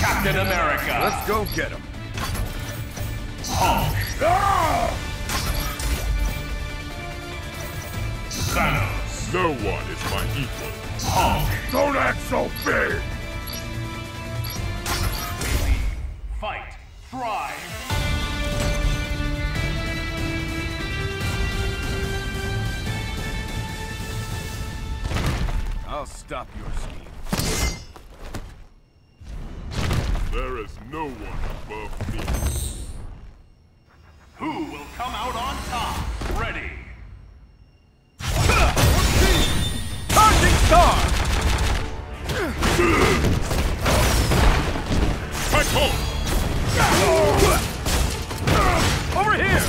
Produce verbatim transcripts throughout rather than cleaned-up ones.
Captain America. Let's go get him. Hulk. Ah! Thanos. No one is my equal. Hulk. Don't act so big. We lead, fight, thrive. I'll stop your scheme. There is no one above me. Who will come out on top? Ready! Charging star! Back home! Over here!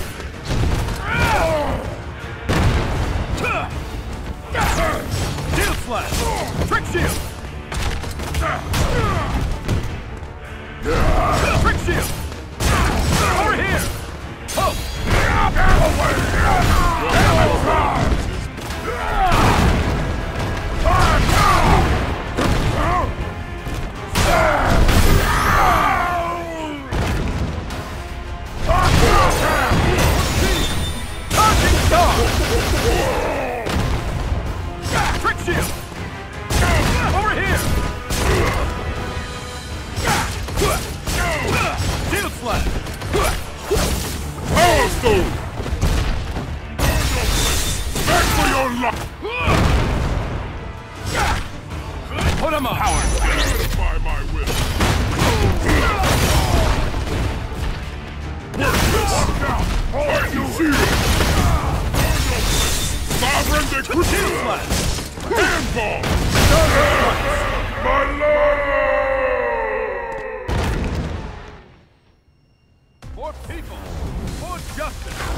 Trick shield! Trick shield! Over here! Oh! Trick shield! Over here! Shield slap! Power stone! Back for your luck! Put him up! Power stone! By my will! Work this! I can see it! Sovereign decree! Shield slap! Handball! My lord! For people, for justice.